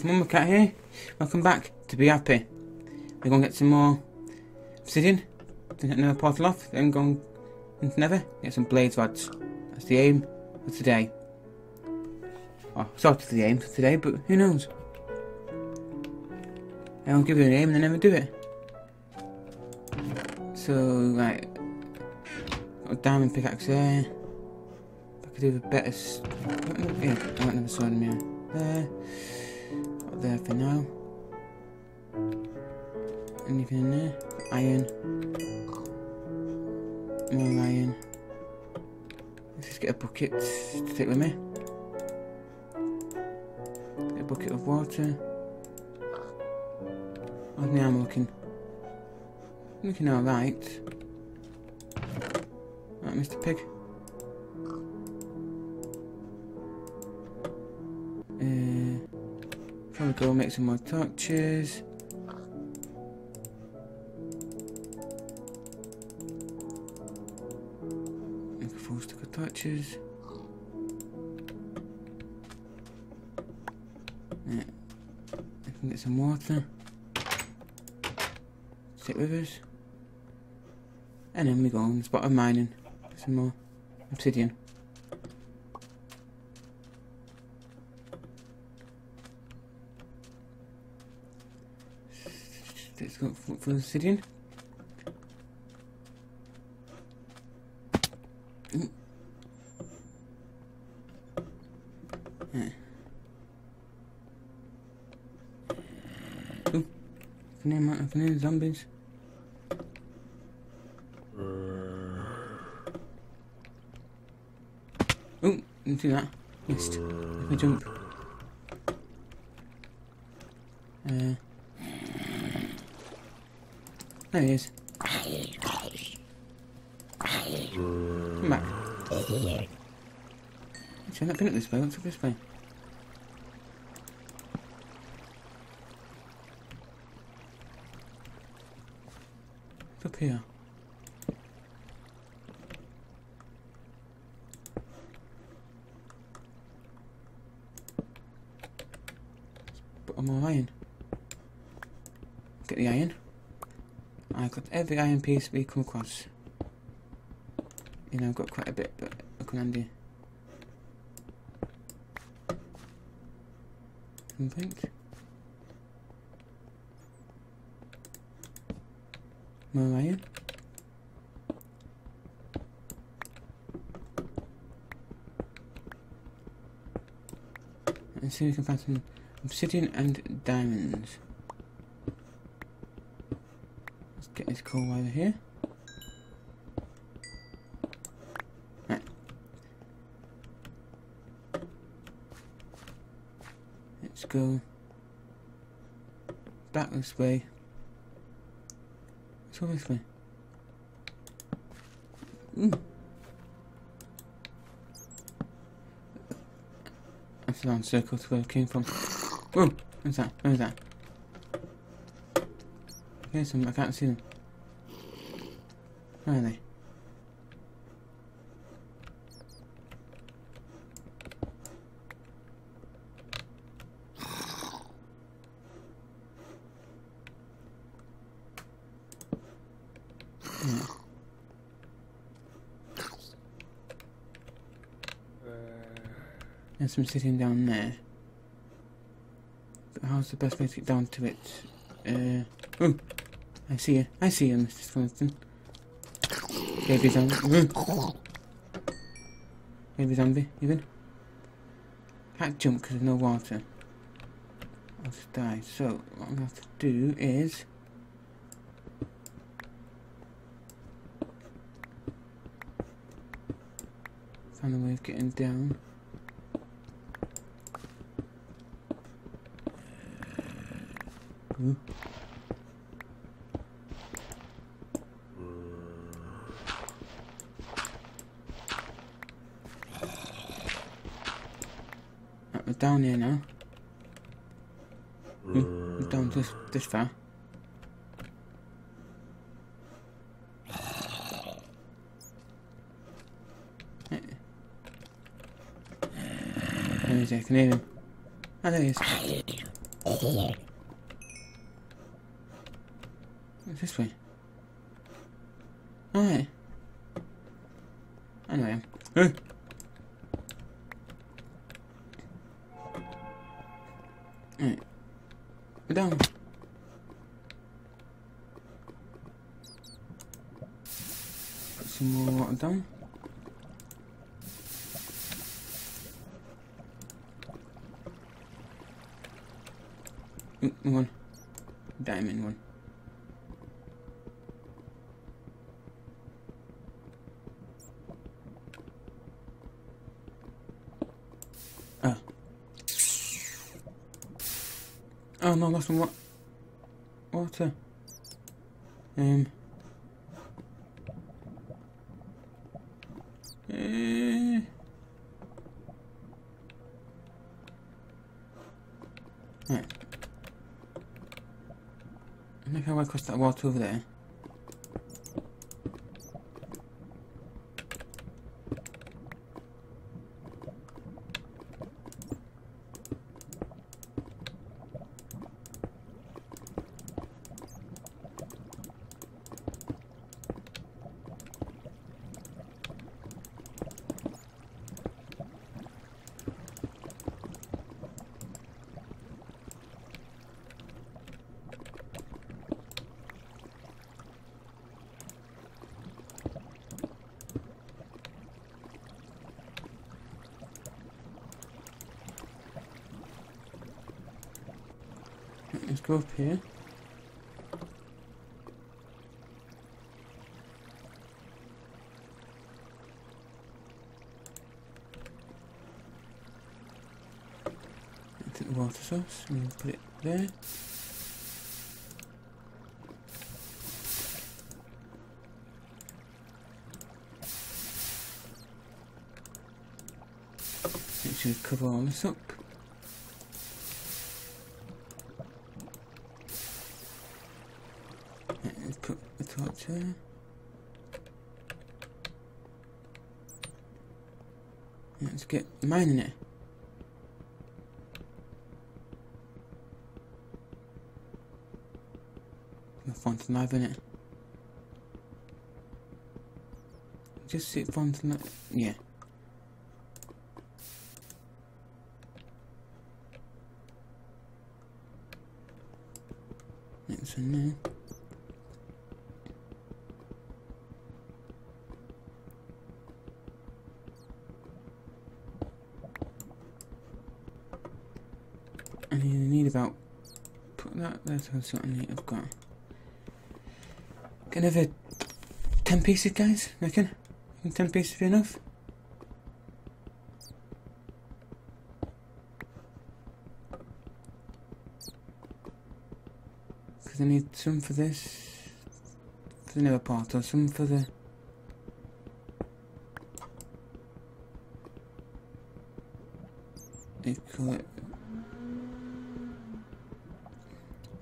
it's MumboCat here. Welcome back to Be Happy. We're going to get some more obsidian to get another portal off, then go into Nether, get some blaze rods. That's the aim for today. Well, sort of the aim for today, but who knows? I don't give you an aim and I never do it. So, like, got a diamond pickaxe there. If I could do a better. Yeah, I got another sword in here. There. Got there for now. Anything in there? Iron. More iron. Let's just get a bucket to take with me. Get a bucket of water. Oh, now I'm looking alright. Right, Mr. Pig. Probably go make some more torches. Make a full stick of torches. Yeah. I can get some water. Sit with us. And then we go on the spot of mining. Get some more obsidian. Let's go look for obsidian. Yeah. Ooh. Name out of new zombies. Oh, didn't do that. Missed. Let me jump. There he is. Come back. Actually, I've not been up this way. What's up this way? It's up here. More iron. Get the iron. I got every iron piece we come across. You know, I've got quite a bit, but I can handy. Something. More iron. Let's see if we can find some obsidian and diamonds. Let's get this coal over here. Right. Let's go back this way. Let's go this way. Ooh. That's the round circle to where I came from. Whoa! Where's that? Where's that? There's some, I can't see them. Where are they? Yeah. There's some sitting down there. How's the best way to get down to it? Ooh, I see you. I see you, Mr. Swinton. Baby zombie. Baby zombie, even. Can't jump because there's no water. I'll just die. So, what I'm going to have to do is... find a way of getting down. Right, we're down here now. We're down this far. Right. There he is, I can hear him. Ah, there he is. This way. Alright. Anyway. Alright. We're down. Put some more water down. One. Diamond one. Oh no, lost some water. Right. I think I went across that water over there. Let's go up here. Take the water source and put it there. Make sure we cover all this up. Torture. Let's get mine in it. I'm gonna find some lava in it. Just see it find some lava. Yeah. That's in there. That's what I need. I've got another 10 pieces, guys. Reckon 10 pieces be enough. Because I need some for this, for another part, or some for the. They call it.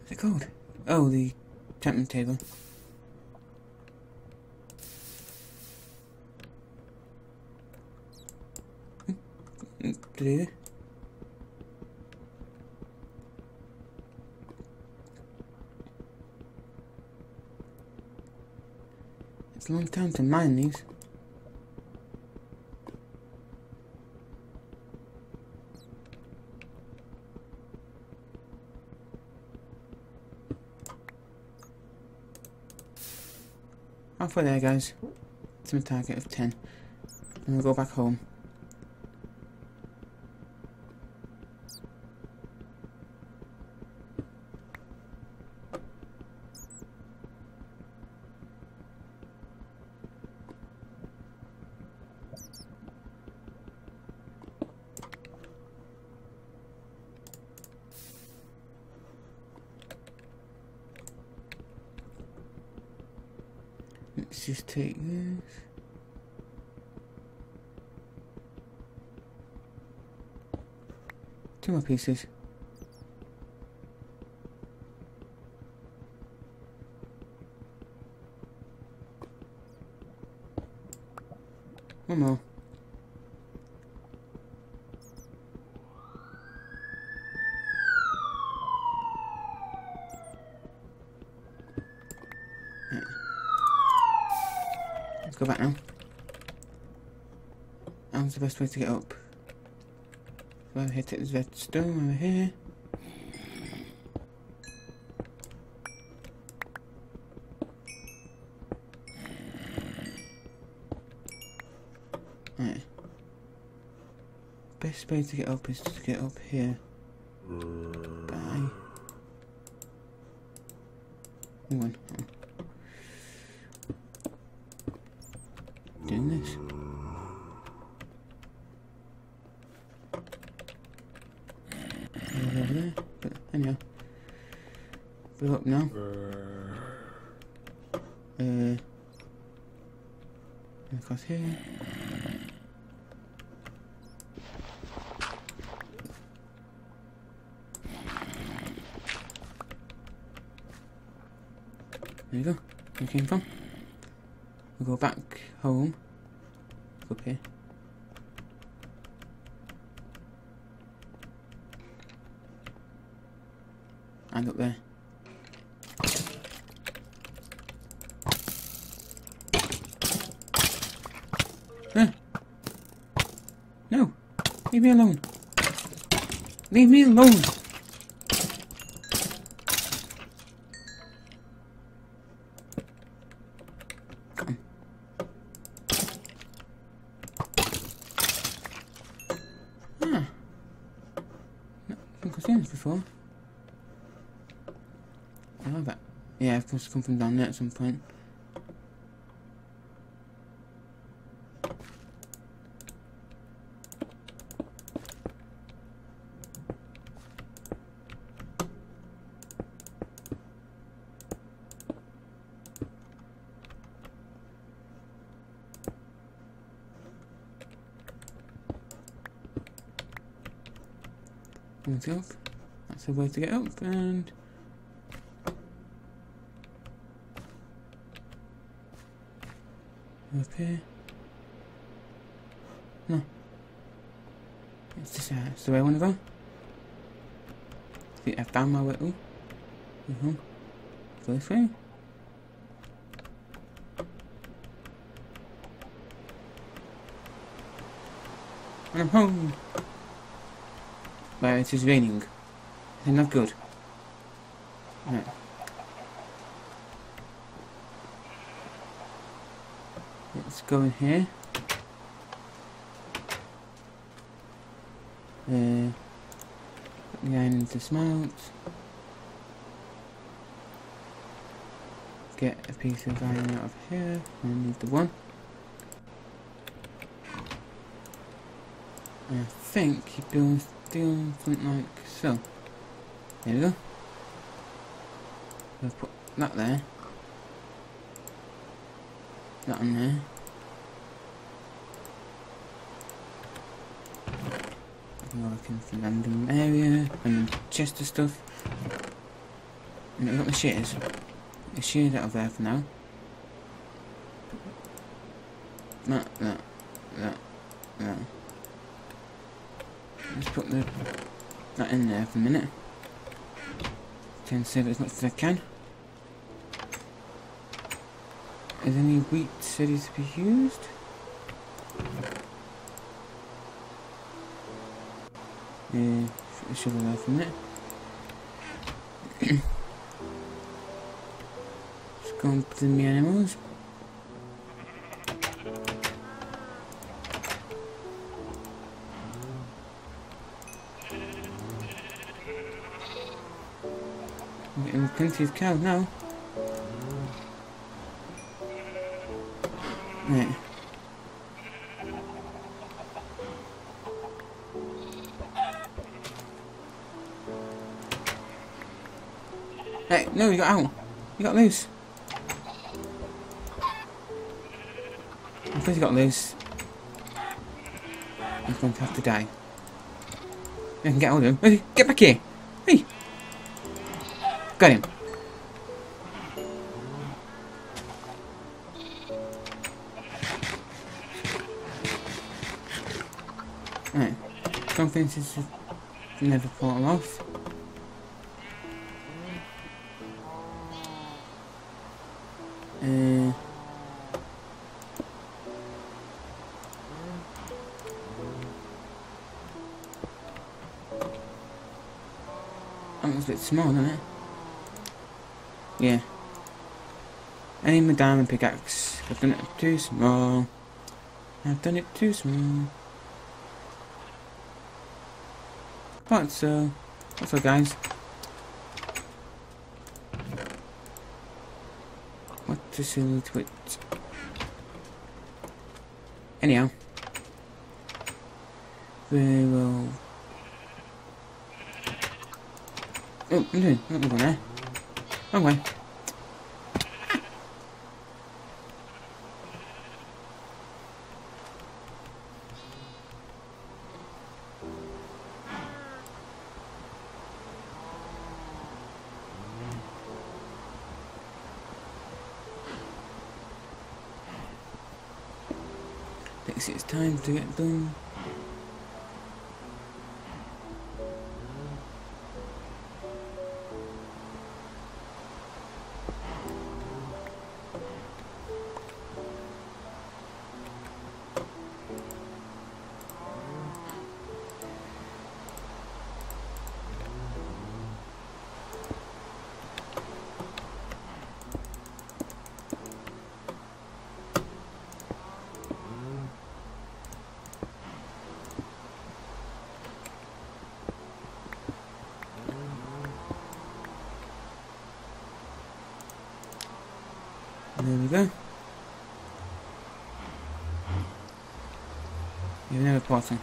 What's it called? Oh, the enchantment table. Did it's a long time to mine these. Halfway there, guys, to my target of 10, and we'll go back home. Let's just take this. Two more pieces. One more. to go back now. How's the best way to get up? So over here, take this redstone over here. Right. Best way to get up is to get up here. Bye. One. Doing this. Over there, but anyhow. We're up now. Across here. There you go, where we came from. We'll go back home. Up here. And up there. Ah. No! Leave me alone! Leave me alone! Before. I love that. Yeah, it must have come from down there at some point. Let's go. That's the way to get up, and up here. No, it's the way I want to go. I think I found my way. Ooh, go this way. And I'm home. Well, it is raining. Not good. Right. Let's go in here. Put the iron into smelt. Get a piece of iron out of here. I need the one. And I think he does do something like so. There we go. We'll put that there. That on there. I'm looking for random area, random chest of stuff. And I've got the shears. The shears out of there for now. That. Let's put that in there for a minute. Try and save it as much as I can. Is any wheat ready to be used? Yeah, put the shovel there for a minute. Just go and put in the animals. I'm getting plenty of cows now. Right. Hey, no, you got out. You got loose. I think you got loose. I'm going to have to die. I can get hold of him. Get back here. Hey. Got him. Right. Confidence is never fall off. that one's a bit small, isn't it? Yeah. I need my diamond pickaxe. I've done it too small. I've done it too small. But so, that's all, guys. What to silly twit. Anyhow, we will. Oh, I'm doing. Not going there. Wrong way. It's time to get done. There we go. You never passing.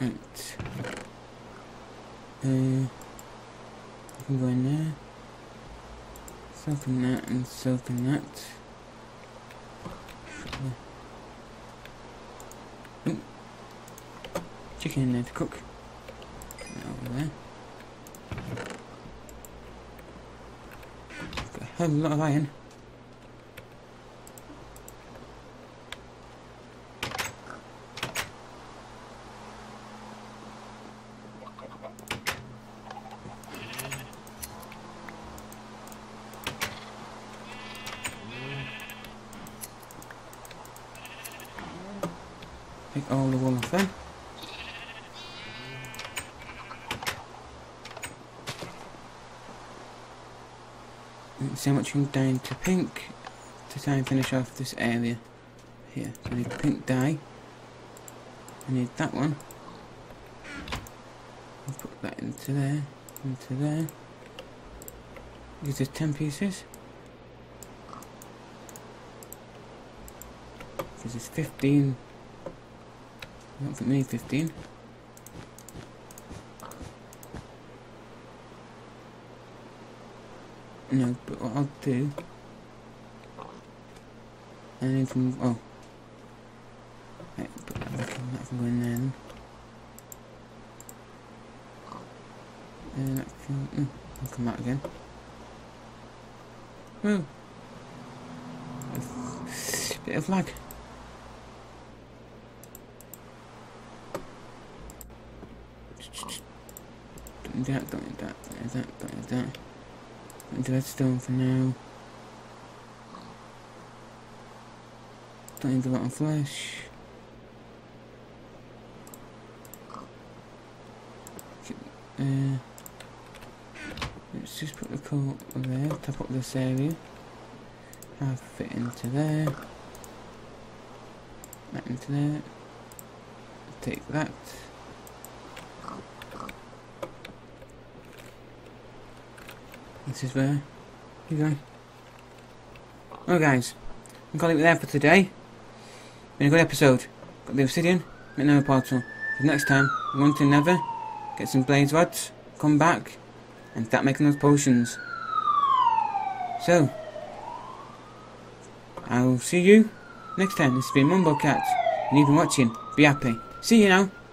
Right. I can go in there. Soak in that and soak in that. Chicken in there to cook. Over there. Got a hell of a lot of iron. Take all the wool off there. See how much we can dye into pink to try and finish off this area here. So I need pink dye. I need that one. I'll put that into there, into there. These are 10 pieces. This is 15. I don't think we need 15. No, but what I'll do, I need to move, oh, right, put that back in, that can go in there then. And that can, I'll come out again. Woo! Bit of lag. Don't need that, don't need that, don't need that, don't need that. Into redstone for now. Don't need a lot of flesh. Let's just put the coal over there, top up this area. I'll fit into there. That into there. Take that. This is where you go. Well, guys, I'm gonna leave it there for today. Been a good episode. Got the obsidian, make another portal. But next time, we want to never get some blaze rods, come back, and start making those potions. So, I'll see you next time. This has been MumboCat, and you've been watching. Be happy. See you now.